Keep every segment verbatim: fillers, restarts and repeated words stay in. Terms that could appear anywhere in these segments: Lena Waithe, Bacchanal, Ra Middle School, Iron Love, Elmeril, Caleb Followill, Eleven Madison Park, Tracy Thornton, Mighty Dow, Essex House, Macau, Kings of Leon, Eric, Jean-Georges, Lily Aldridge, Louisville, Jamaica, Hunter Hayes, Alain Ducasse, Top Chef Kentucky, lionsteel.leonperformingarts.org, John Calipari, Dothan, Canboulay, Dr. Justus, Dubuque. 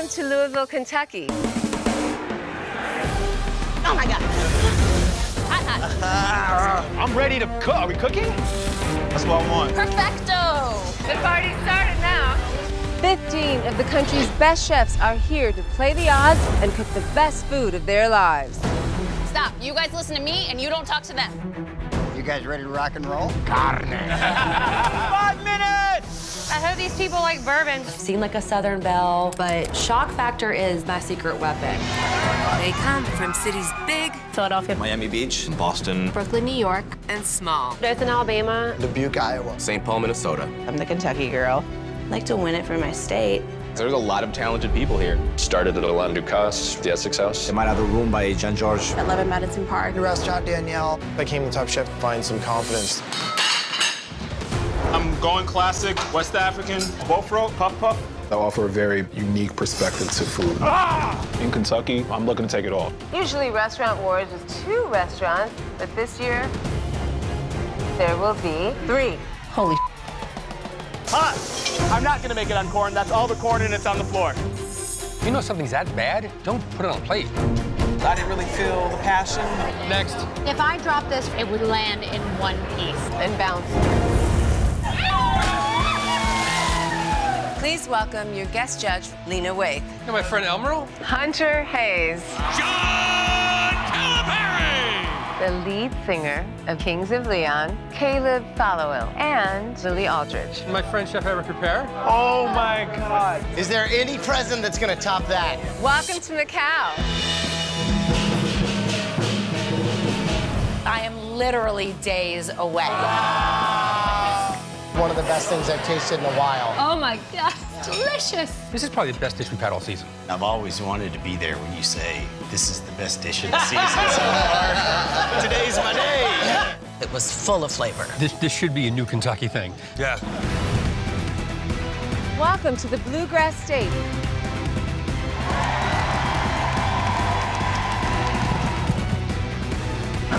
welcome to Louisville, Kentucky. Oh my God. Hot, hot. Uh, I'm ready to cook. Are we cooking? That's what I want. Perfecto. The party's started now. fifteen of the country's best chefs are here to play the odds and cook the best food of their lives. Stop. You guys listen to me and you don't talk to them. You guys ready to rock and roll? Carne. Five minutes! I hope these people like bourbon. Seem like a Southern belle, but shock factor is my secret weapon. They come from cities big, Philadelphia, Miami Beach, Boston, Brooklyn, New York, and small. Dothan, Alabama, Dubuque, Iowa, Saint Paul, Minnesota. I'm the Kentucky girl. I like to win it for my state. There's a lot of talented people here. Started at Alain Ducasse, the Essex House. They might have a room by Jean-Georges. Eleven Madison Park. The restaurant Danielle. I came to Top Chef to find some confidence. I'm going classic, West African, Bofro, puff puff. I offer a very unique perspective to food. Ah! In Kentucky, I'm looking to take it all. Usually restaurant wars is two restaurants, but this year, there will be three. Holy shit. Hot. I'm not gonna make it on corn. That's all the corn and it's on the floor. If you know something's that bad, don't put it on a plate. I didn't really feel the passion. Next. If I drop this, it would land in one piece and bounce. Please welcome your guest judge, Lena Waithe. And my friend Elmeril. Hunter Hayes. John Calipari. The lead singer of Kings of Leon, Caleb Followill, and Lily Aldridge. My friend Chef Eric. Oh my God. Is there any present that's gonna top that? Welcome to Macau. I am literally days away. Wow. One of the best things I've tasted in a while. Oh my God, delicious. This is probably the best dish we've had all season. I've always wanted to be there when you say, this is the best dish of the season so far. Today's my day. It was full of flavor. This, this should be a new Kentucky thing. Yeah. Welcome to the Bluegrass State.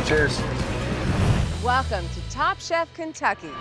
Cheers. Welcome to Top Chef Kentucky.